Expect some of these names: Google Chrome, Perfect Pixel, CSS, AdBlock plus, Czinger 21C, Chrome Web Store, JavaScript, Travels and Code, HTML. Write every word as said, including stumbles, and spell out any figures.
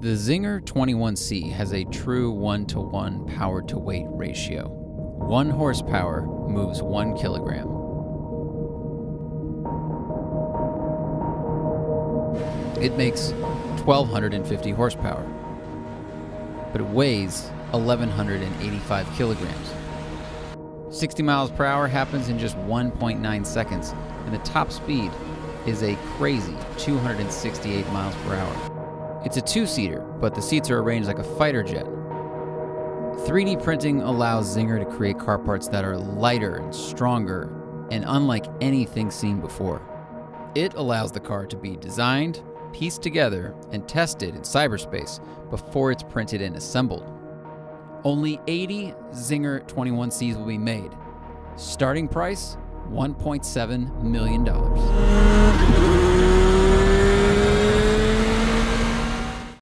The Czinger twenty-one C has a true one to one power-to-weight ratio. One horsepower moves one kilogram. It makes one thousand two hundred fifty horsepower, but it weighs one thousand one hundred eighty-five kilograms. sixty miles per hour happens in just one point nine seconds, and the top speed is a crazy two hundred sixty-eight miles per hour. It's a two-seater, but the seats are arranged like a fighter jet. three D printing allows Czinger to create car parts that are lighter and stronger and unlike anything seen before. It allows the car to be designed, pieced together, and tested in cyberspace before it's printed and assembled. Only eighty Czinger twenty-one Cs will be made. Starting price, one point seven million dollars.